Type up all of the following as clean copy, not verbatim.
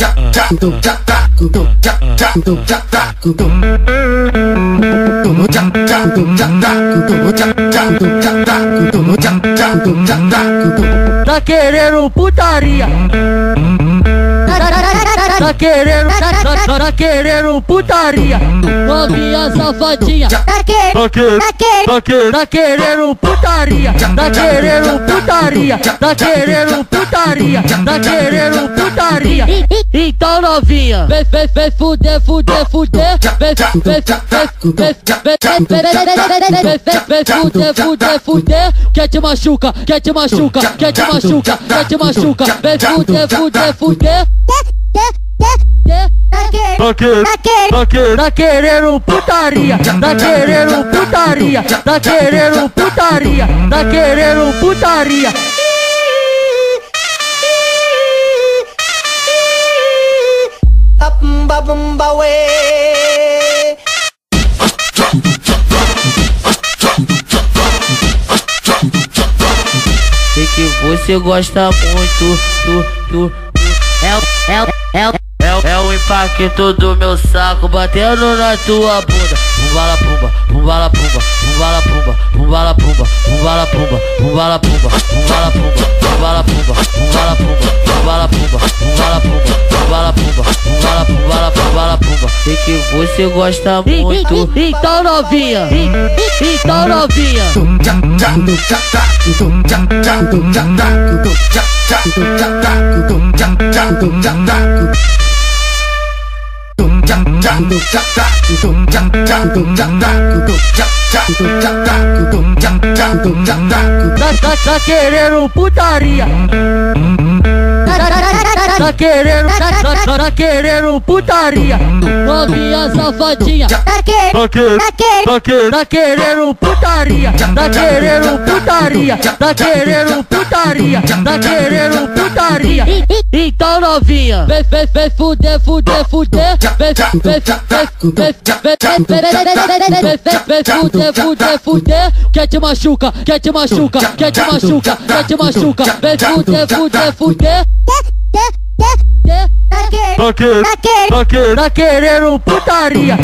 Tá querendo putaria, tá querendo putaria, novinha safadinha, tá querendo putaria, tá querendo putaria, tá querendo putaria, tá querendo putaria. Então novinha, vem fuder, vem fuder, quer te machuca, vem fuder. Tá querendo putaria, tá querendo putaria. Bumba bumba way. Sei que você gosta muito, é o impacto do meu saco batendo na tua bunda. Pumbala pumba, pumbala pumba, pumbala pumba, pumbala pumba, pumbala pumba, pumbala pumba, pumbala pumba, pumbala pumba, pumbala pumba, pumbala pumba, pumbala pumba, pumbala pumba, pumbala pumba, pumbala pumba. Sei que você gosta muito. Então novinha, tá querendo putaria, tá querendo putaria, novinha safadinha, tá querendo putaria, tá querendo putaria. Então novinha, vem fuder, vem fuder, quer te machuca, vem fuder. Tá querendo putaria.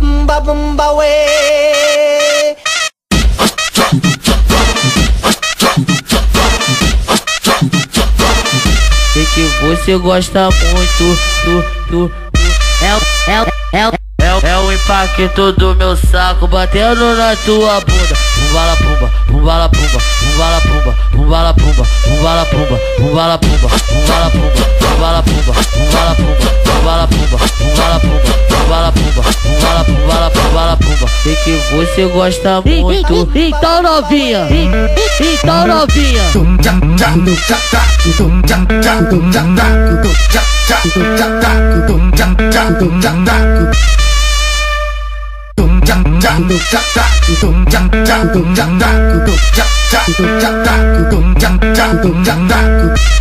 Bumba bumba way. Sei que você gosta muito, é o impacto do meu saco batendo na tua bunda. Pumbala pumba. Sei que você gosta muito. Então novinha.